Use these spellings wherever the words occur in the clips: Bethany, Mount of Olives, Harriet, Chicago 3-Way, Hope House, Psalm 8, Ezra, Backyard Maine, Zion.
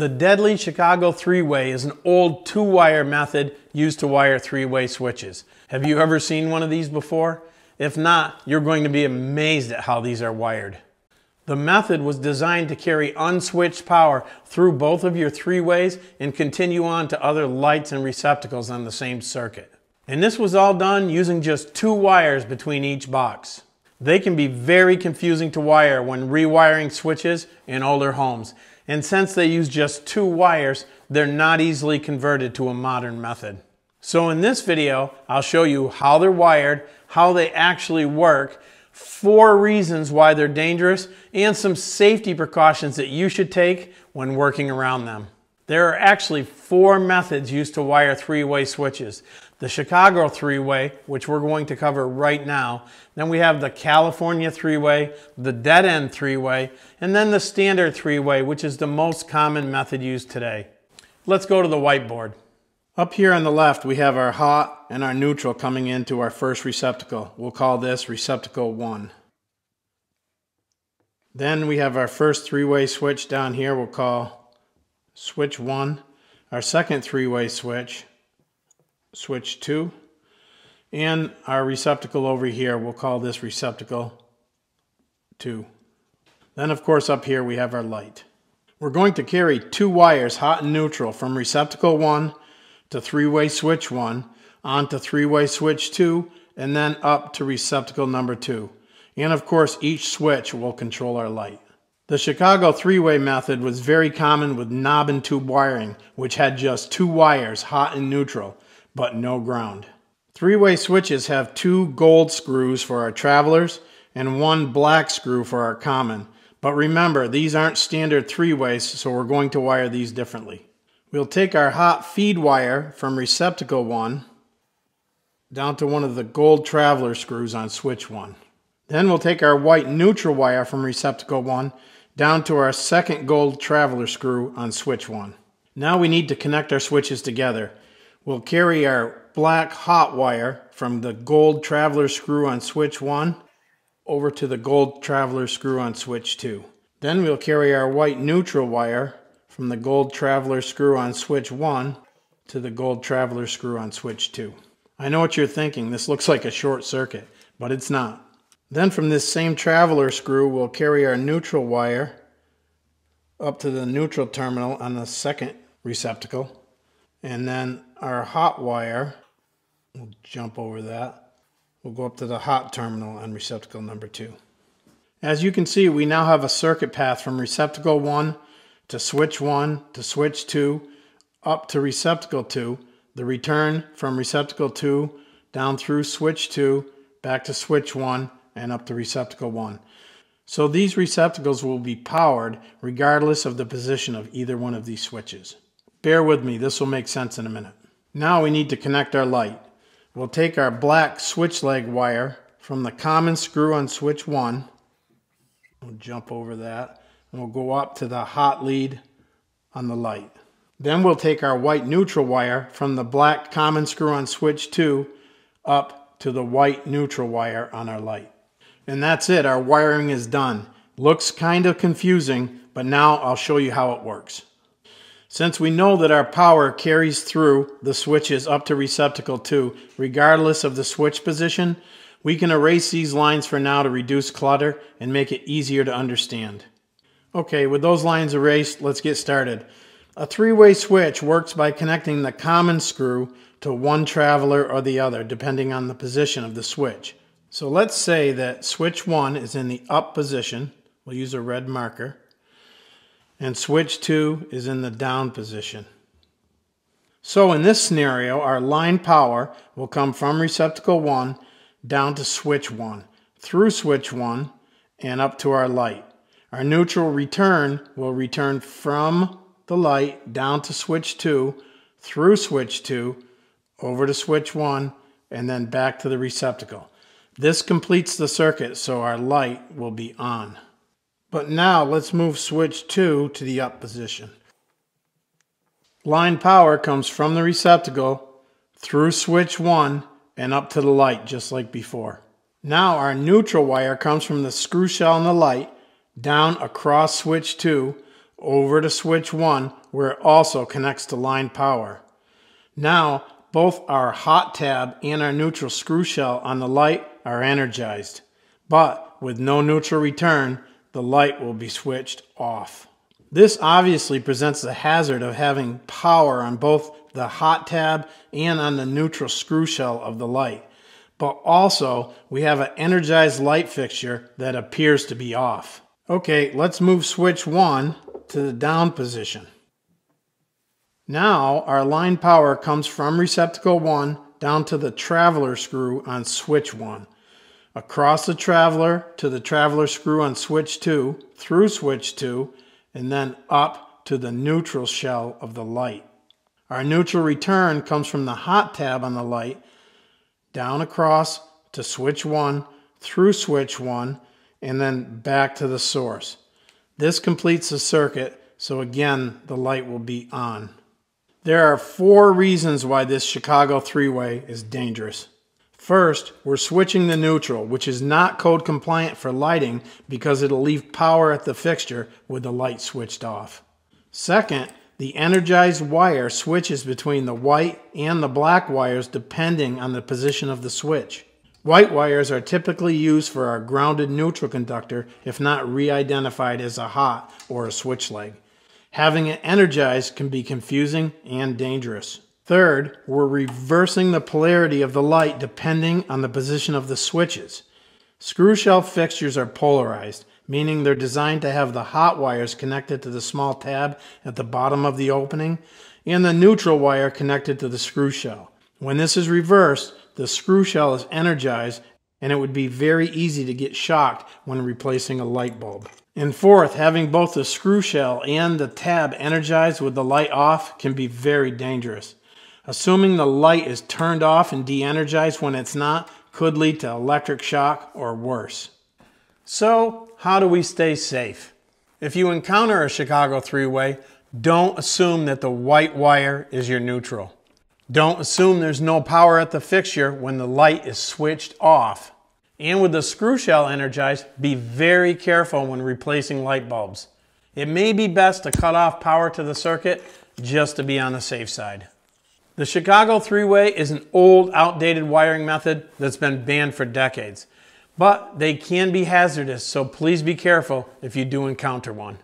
The deadly Chicago 3-Way is an old two-wire method used to wire 3-way switches. Have you ever seen one of these before? If not, you're going to be amazed at how these are wired. The method was designed to carry unswitched power through both of your 3-ways and continue on to other lights and receptacles on the same circuit. And this was all done using just two wires between each box. They can be very confusing to wire when rewiring switches in older homes. And since they use just two wires, they're not easily converted to a modern method. So in this video, I'll show you how they're wired, how they actually work, 4 reasons why they're dangerous, and some safety precautions that you should take when working around them. There are actually 4 methods used to wire 3-way switches. The Chicago 3-Way, which we're going to cover right now. Then we have the California 3-Way, the dead-end 3-Way, and then the standard 3-Way, which is the most common method used today. Let's go to the whiteboard. Up here on the left, we have our hot and our neutral coming into our first receptacle. We'll call this receptacle 1. Then we have our first 3-way switch down here, we'll call switch 1, our second 3-way switch, switch 2, and our receptacle over here, we'll call this receptacle 2. Then of course up here we have our light. We're going to carry 2 wires, hot and neutral, from receptacle 1 to 3-way switch 1, on to 3-way switch 2, and then up to receptacle number 2. And of course each switch will control our light. The Chicago 3-Way method was very common with knob and tube wiring, which had just 2 wires, hot and neutral, but no ground. 3-way switches have 2 gold screws for our travelers and 1 black screw for our common. But remember, these aren't standard 3-ways, so we're going to wire these differently. We'll take our hot feed wire from receptacle 1 down to one of the gold traveler screws on switch 1. Then we'll take our white neutral wire from receptacle 1 down to our second gold traveler screw on switch 1. Now we need to connect our switches together. We'll carry our black hot wire from the gold traveler screw on switch 1 over to the gold traveler screw on switch 2. Then we'll carry our white neutral wire from the gold traveler screw on switch 1 to the gold traveler screw on switch 2. I know what you're thinking, this looks like a short circuit, but it's not. Then from this same traveler screw, we'll carry our neutral wire up to the neutral terminal on the second receptacle. And then our hot wire, we'll jump over that, we'll go up to the hot terminal on receptacle number 2. As you can see, we now have a circuit path from receptacle 1 to switch 1 to switch 2 up to receptacle 2, the return from receptacle 2 down through switch 2 back to switch 1 and up to receptacle 1. So these receptacles will be powered regardless of the position of either one of these switches. Bear with me, this will make sense in a minute. Now we need to connect our light. We'll take our black switch leg wire from the common screw on switch 1, we'll jump over that, and we'll go up to the hot lead on the light. Then we'll take our white neutral wire from the black common screw on switch 2 up to the white neutral wire on our light. And that's it, our wiring is done. Looks kind of confusing, but now I'll show you how it works. Since we know that our power carries through the switches up to receptacle 2, regardless of the switch position, we can erase these lines for now to reduce clutter and make it easier to understand. Okay, with those lines erased, let's get started. A 3-way switch works by connecting the common screw to one traveler or the other, depending on the position of the switch. So let's say that switch 1 is in the up position, we'll use a red marker, and switch 2 is in the down position. So in this scenario, our line power will come from receptacle 1 down to switch 1, through switch 1, and up to our light. Our neutral return will return from the light down to switch 2, through switch 2, over to switch 1, and then back to the receptacle. This completes the circuit, so our light will be on. But now let's move switch 2 to the up position. Line power comes from the receptacle through switch 1 and up to the light, just like before. Now our neutral wire comes from the screw shell on the light down across switch 2 over to switch 1 where it also connects to line power. Now both our hot tab and our neutral screw shell on the light are energized, but with no neutral return, the light will be switched off. This obviously presents the hazard of having power on both the hot tab and on the neutral screw shell of the light, but also we have an energized light fixture that appears to be off. Okay, let's move switch 1 to the down position. Now our line power comes from receptacle 1 down to the traveler screw on switch 1, across the traveler to the traveler screw on switch 2, through switch 2, and then up to the neutral shell of the light. Our neutral return comes from the hot tab on the light, down across to switch 1, through switch 1, and then back to the source. This completes the circuit, so again, the light will be on. There are 4 reasons why this Chicago 3-Way is dangerous. First, we're switching the neutral, which is not code compliant for lighting because it'll leave power at the fixture with the light switched off. Second, the energized wire switches between the white and the black wires depending on the position of the switch. White wires are typically used for our grounded neutral conductor if not re-identified as a hot or a switch leg. Having it energized can be confusing and dangerous. Third, we're reversing the polarity of the light depending on the position of the switches. Screw shell fixtures are polarized, meaning they're designed to have the hot wires connected to the small tab at the bottom of the opening and the neutral wire connected to the screw shell. When this is reversed, the screw shell is energized and it would be very easy to get shocked when replacing a light bulb. And fourth, having both the screw shell and the tab energized with the light off can be very dangerous. Assuming the light is turned off and de-energized when it's not could lead to electric shock or worse. So, how do we stay safe? If you encounter a Chicago 3-Way, don't assume that the white wire is your neutral. Don't assume there's no power at the fixture when the light is switched off. And with the screw shell energized, be very careful when replacing light bulbs. It may be best to cut off power to the circuit just to be on the safe side. The Chicago 3-Way is an old, outdated wiring method that's been banned for decades, but they can be hazardous, so please be careful if you do encounter one.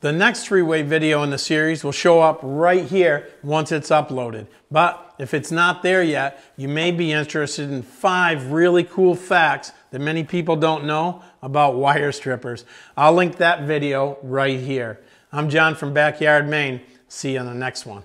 The next 3-Way video in the series will show up right here once it's uploaded, but if it's not there yet, you may be interested in 5 really cool facts that many people don't know about wire strippers. I'll link that video right here. I'm John from Backyard Maine. See you on the next one.